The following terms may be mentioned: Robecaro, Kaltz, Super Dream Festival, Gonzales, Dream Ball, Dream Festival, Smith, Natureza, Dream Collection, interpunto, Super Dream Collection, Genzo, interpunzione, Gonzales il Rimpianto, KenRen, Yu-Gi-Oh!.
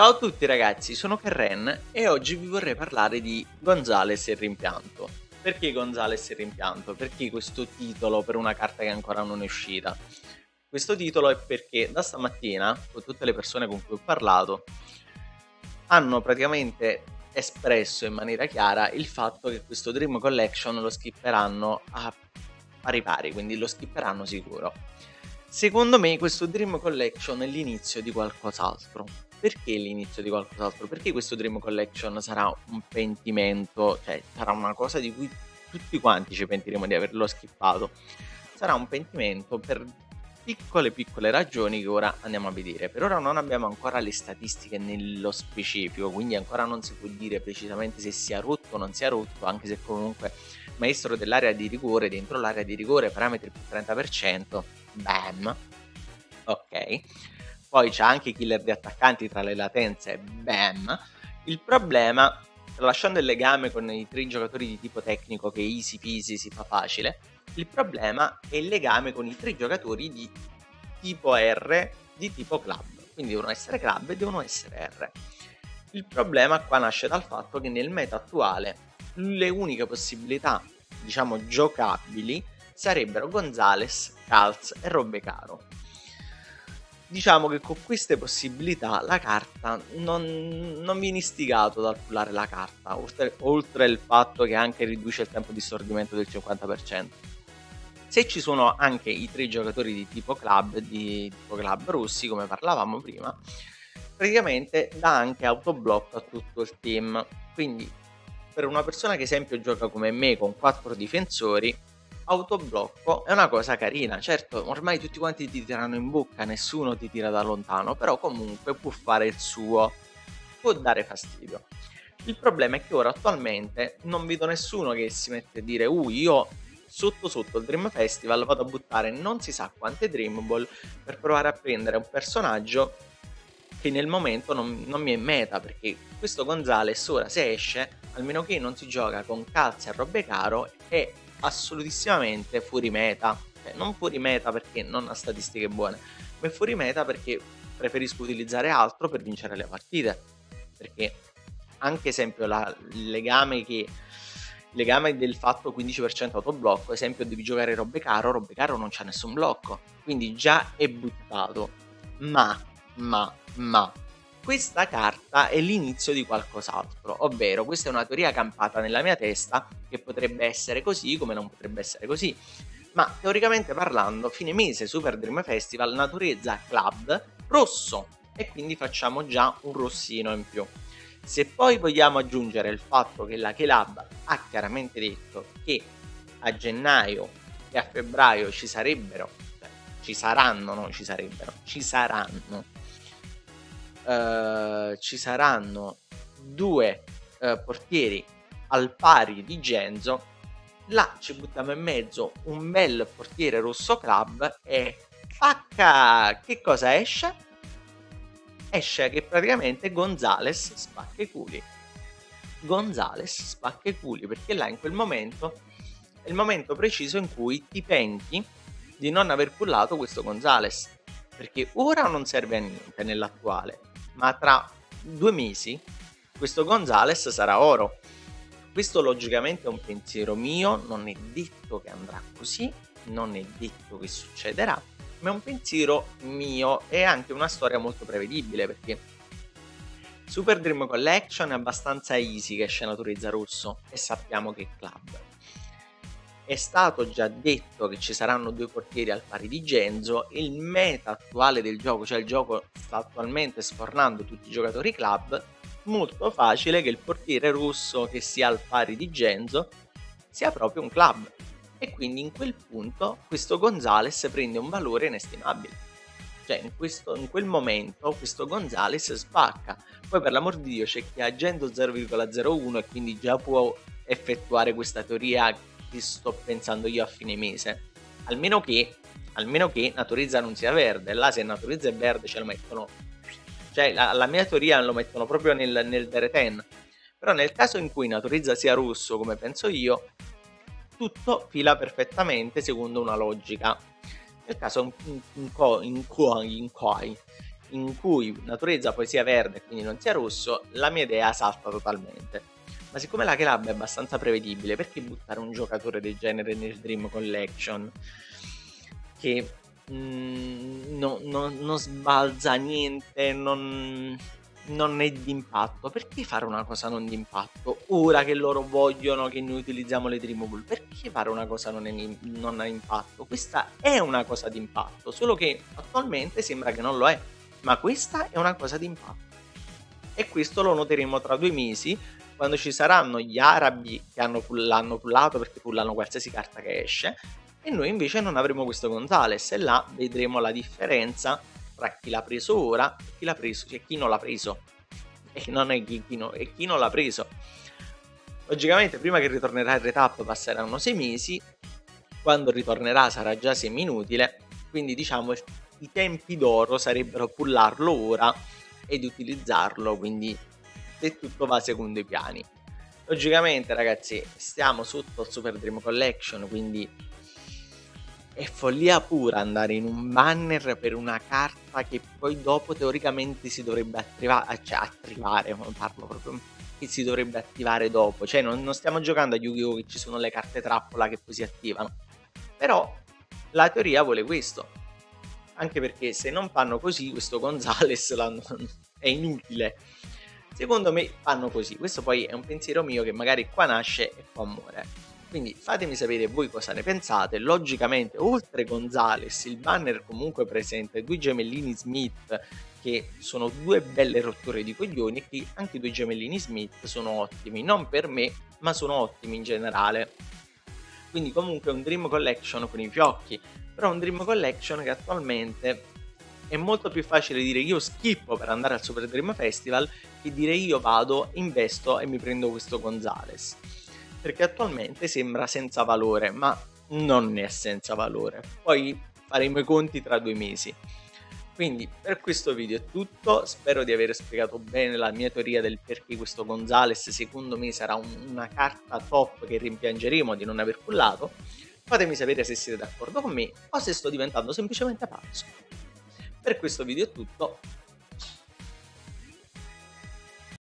Ciao a tutti ragazzi, sono KenRen e oggi vi vorrei parlare di Gonzales il Rimpianto. Perché Gonzales il Rimpianto? Perché questo titolo per una carta che ancora non è uscita? Questo titolo è perché da stamattina, con tutte le persone con cui ho parlato, hanno praticamente espresso in maniera chiara il fatto che questo Dream Collection lo skipperanno a pari pari, quindi lo skipperanno sicuro. Secondo me questo Dream Collection è l'inizio di qualcos'altro. Perché l'inizio di qualcos'altro? Perché questo Dream Collection sarà un pentimento, cioè sarà una cosa di cui tutti quanti ci pentiremo di averlo skippato. Sarà un pentimento per piccole ragioni che ora andiamo a vedere. Per ora non abbiamo ancora le statistiche nello specifico, quindi ancora non si può dire precisamente se sia rotto o non sia rotto, anche se comunque maestro dell'area di rigore, dentro l'area di rigore, parametri più 30%, bam, ok. Poi c'è anche killer di attaccanti tra le latenze, bam. Il problema, tralasciando il legame con i tre giocatori di tipo tecnico che easy peasy si fa facile, il problema è il legame con i tre giocatori di tipo R, di tipo club, quindi devono essere club e devono essere R. Il problema qua nasce dal fatto che nel meta attuale le uniche possibilità, diciamo, giocabili sarebbero Gonzales, Kaltz e Robecaro. Diciamo che con queste possibilità la carta non viene istigato ad pullare la carta, oltre il fatto che anche riduce il tempo di stordimento del 50%. Se ci sono anche i tre giocatori di tipo club russi, come parlavamo prima, praticamente dà anche autoblocco a tutto il team. Quindi per una persona che esempio gioca come me con 4 difensori, autoblocco è una cosa carina. Certo, ormai tutti quanti ti tirano in bocca, nessuno ti tira da lontano, però comunque può fare il suo, può dare fastidio. Il problema è che ora attualmente non vedo nessuno che si mette a dire io sotto sotto il Dream Festival vado a buttare non si sa quante Dream Ball per provare a prendere un personaggio che nel momento non mi è meta, perché questo Gonzales ora, se esce, almeno che non si gioca con Kaltz e Robecaro, è assolutissimamente fuori meta. Non fuori meta perché non ha statistiche buone, ma è fuori meta perché preferisco utilizzare altro per vincere le partite. Perché anche esempio il legame del fatto 15% autoblocco, esempio devi giocare Robecaro non c'ha nessun blocco, quindi già è buttato. Ma questa carta è l'inizio di qualcos'altro, ovvero questa è una teoria campata nella mia testa che potrebbe essere così come non potrebbe essere così, ma teoricamente parlando fine mese Super Dream Festival, Natureza Club rosso, e quindi facciamo già un rossino in più. Se poi vogliamo aggiungere il fatto che la Club ha chiaramente detto che a gennaio e a febbraio ci saranno due portieri al pari di Genzo, là ci buttiamo in mezzo un bel portiere rosso club e spacca. Che cosa esce? Esce che praticamente Gonzales spacca i culi. Gonzales spacca i culi, perché là in quel momento è il momento preciso in cui ti penti di non aver pullato questo Gonzales, perché ora non serve a niente nell'attuale, ma tra 2 mesi questo Gonzales sarà oro. Questo logicamente è un pensiero mio, non è detto che andrà così, non è detto che succederà, ma è un pensiero mio e anche una storia molto prevedibile, perché Super Dream Collection è abbastanza easy che esce Natureza rosso e sappiamo che è club. È stato già detto che ci saranno due portieri al pari di Genzo, il meta attuale del gioco, cioè il gioco sta attualmente sfornando tutti i giocatori club, molto facile che il portiere rosso che sia al pari di Genzo sia proprio un club, e quindi in quel punto questo Gonzales prende un valore inestimabile, cioè in quel momento questo Gonzales spacca. Poi per l'amor di Dio c'è chi ha Genzo 0,01 e quindi già può effettuare questa teoria che sto pensando io a fine mese, almeno che Natureza non sia verde. Là se Natureza è verde ce lo mettono, cioè la mia teoria lo mettono proprio nel vereten. Però nel caso in cui Natureza sia rosso, come penso io, tutto fila perfettamente secondo una logica. Nel caso in cui in cui Natureza poi sia verde, quindi non sia rosso, la mia idea salta totalmente. Ma siccome la club è abbastanza prevedibile, perché buttare un giocatore del genere nel Dream Collection che non sbalza niente, non è d'impatto? Perché fare una cosa non d'impatto? Ora che loro vogliono che noi utilizziamo le Dream Ball, perché fare una cosa non ha impatto? Questa è una cosa d'impatto, solo che attualmente sembra che non lo è, ma questa è una cosa d'impatto. E questo lo noteremo tra 2 mesi, quando ci saranno gli arabi che l'hanno pullato, perché pullano qualsiasi carta che esce, e noi invece non avremo questo Gonzales, e là vedremo la differenza tra chi l'ha preso ora e chi l'ha preso, cioè chi non l'ha preso e chi non l'ha preso. Logicamente, prima che ritornerà il retap passeranno 6 mesi, quando ritornerà sarà già semi-inutile, quindi diciamo i tempi d'oro sarebbero pullarlo ora ed utilizzarlo, quindi se tutto va secondo i piani. Logicamente ragazzi, stiamo sotto il Super Dream Collection, quindi è follia pura andare in un banner per una carta che poi dopo teoricamente si dovrebbe attivare, cioè che si dovrebbe attivare dopo, cioè non stiamo giocando a Yu-Gi-Oh! Che ci sono le carte trappola che poi si attivano, però la teoria vuole questo, anche perché se non fanno così questo Gonzales è inutile. Secondo me fanno così, questo poi è un pensiero mio che magari qua nasce e qua muore. Quindi fatemi sapere voi cosa ne pensate. Logicamente oltre Gonzales il banner comunque presenta i 2 gemellini Smith, che sono 2 belle rotture di coglioni, che anche i 2 gemellini Smith sono ottimi, non per me ma sono ottimi in generale. Quindi comunque è un Dream Collection con i fiocchi, però un Dream Collection che attualmente è molto più facile dire io schippo per andare al Super Dream Festival che dire io vado, investo e mi prendo questo Gonzales, perché attualmente sembra senza valore, ma non è senza valore. Poi faremo i conti tra 2 mesi. Quindi per questo video è tutto, spero di aver spiegato bene la mia teoria del perché questo Gonzales secondo me sarà una carta top che rimpiangeremo di non aver pullato. Fatemi sapere se siete d'accordo con me o se sto diventando semplicemente pazzo. Per questo video è tutto.